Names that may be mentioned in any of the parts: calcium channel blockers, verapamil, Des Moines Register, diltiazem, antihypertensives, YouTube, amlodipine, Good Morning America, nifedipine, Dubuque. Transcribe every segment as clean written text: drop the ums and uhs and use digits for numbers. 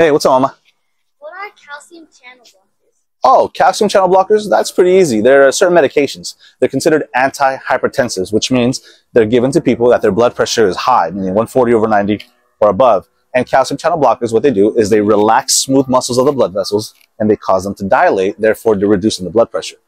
Hey, what's up, Mama? What are calcium channel blockers? Oh, calcium channel blockers? That's pretty easy. There are certain medications. They're considered antihypertensives, which means they're given to people that their blood pressure is high, meaning 140/90 or above. And calcium channel blockers, what they do is they relax smooth muscles of the blood vessels and they cause them to dilate, therefore reducing the blood pressure.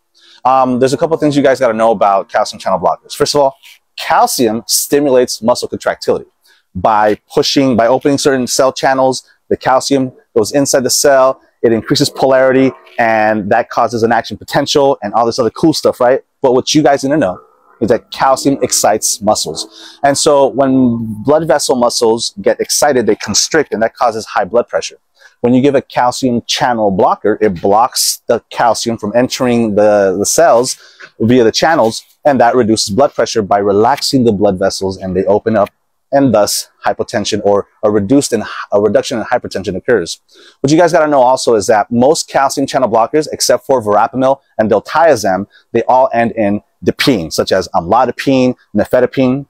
There's a couple things you guys got to know about calcium channel blockers. First of all, calcium stimulates muscle contractility. By opening certain cell channels, the calcium goes inside the cell, it increases polarity, and that causes an action potential and all this other cool stuff, right? But what you guys need to know is that calcium excites muscles. And so when blood vessel muscles get excited, they constrict, and that causes high blood pressure. When you give a calcium channel blocker, it blocks the calcium from entering the cells via the channels, and that reduces blood pressure by relaxing the blood vessels, and they open up, and thus hypotension or a reduction in hypertension occurs. What you guys got to know also is that most calcium channel blockers, except for verapamil and diltiazem, they all end in dipine, such as amlodipine, nifedipine.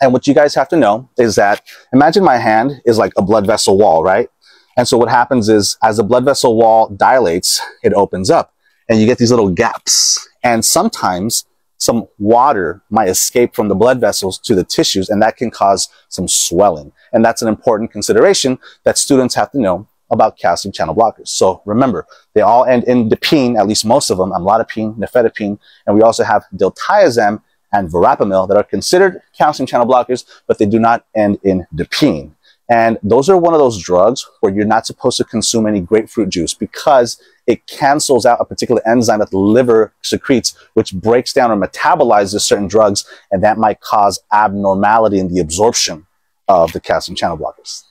And what you guys have to know is that, imagine my hand is like a blood vessel wall, right? And so what happens is, as the blood vessel wall dilates, it opens up, and you get these little gaps. And sometimes some water might escape from the blood vessels to the tissues, and that can cause some swelling. And that's an important consideration that students have to know about calcium channel blockers. So remember, they all end in dipine, at least most of them, amlodipine, nifedipine, and we also have diltiazem and verapamil that are considered calcium channel blockers, but they do not end in dipine. And those are one of those drugs where you're not supposed to consume any grapefruit juice because it cancels out a particular enzyme that the liver secretes, which breaks down or metabolizes certain drugs, and that might cause abnormality in the absorption of the calcium channel blockers.